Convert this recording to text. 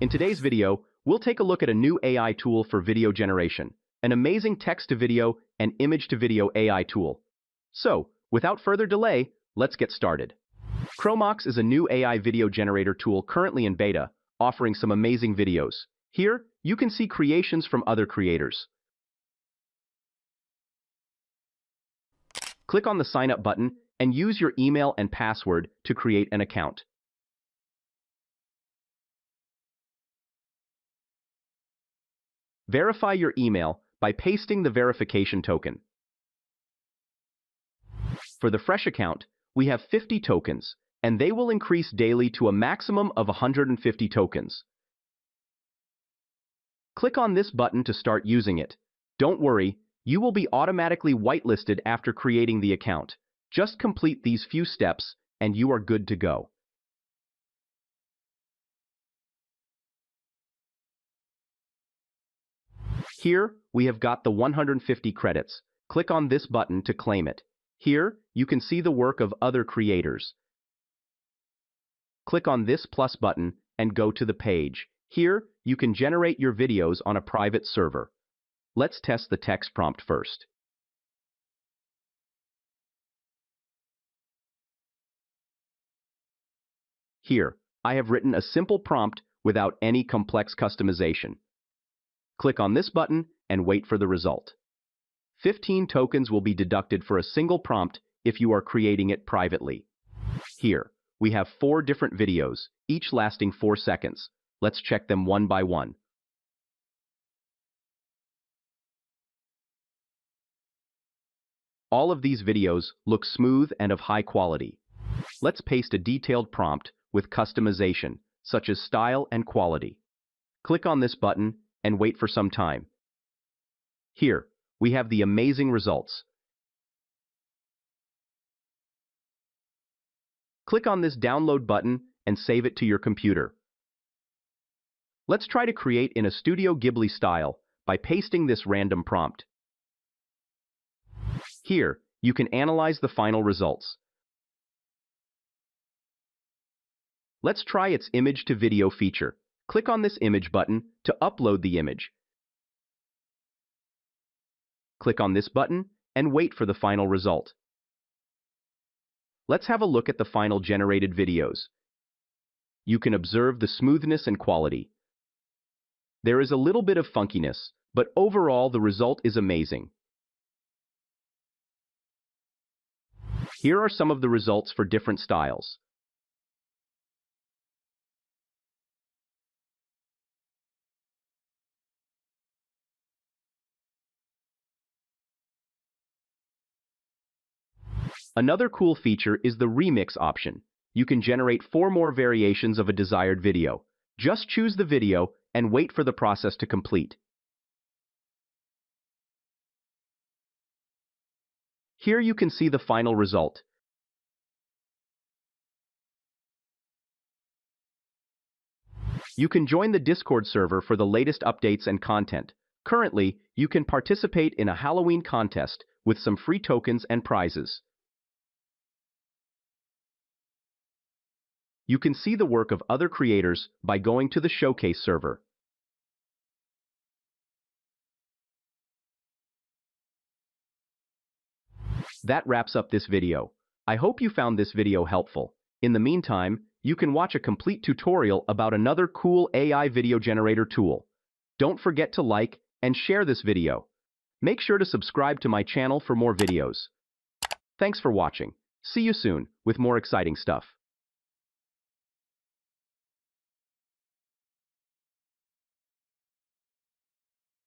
In today's video, we'll take a look at a new AI tool for video generation, an amazing text-to-video and image-to-video AI tool. So, without further delay, let's get started. Chromox is a new AI video generator tool currently in beta, offering some amazing videos. Here, you can see creations from other creators. Click on the Sign Up button and use your email and password to create an account. Verify your email by pasting the verification token. For the fresh account, we have 50 tokens, and they will increase daily to a maximum of 150 tokens. Click on this button to start using it. Don't worry, you will be automatically whitelisted after creating the account. Just complete these few steps, and you are good to go. Here, we have got the 150 credits. Click on this button to claim it. Here, you can see the work of other creators. Click on this plus button and go to the page. Here, you can generate your videos on a private server. Let's test the text prompt first. Here, I have written a simple prompt without any complex customization. Click on this button and wait for the result. 15 tokens will be deducted for a single prompt if you are creating it privately. Here, we have 4 different videos, each lasting 4 seconds. Let's check them one by one. All of these videos look smooth and of high quality. Let's paste a detailed prompt with customization, such as style and quality. Click on this button and wait for some time. Here, we have the amazing results. Click on this download button and save it to your computer. Let's try to create in a Studio Ghibli style by pasting this random prompt. Here, you can analyze the final results. Let's try its image-to-video feature. Click on this image button to upload the image. Click on this button and wait for the final result. Let's have a look at the final generated videos. You can observe the smoothness and quality. There is a little bit of funkiness, but overall the result is amazing. Here are some of the results for different styles. Another cool feature is the remix option. You can generate 4 more variations of a desired video. Just choose the video and wait for the process to complete. Here you can see the final result. You can join the Discord server for the latest updates and content. Currently, you can participate in a Halloween contest with some free tokens and prizes. You can see the work of other creators by going to the Showcase server. That wraps up this video. I hope you found this video helpful. In the meantime, you can watch a complete tutorial about another cool AI video generator tool. Don't forget to like and share this video. Make sure to subscribe to my channel for more videos. Thanks for watching. See you soon with more exciting stuff.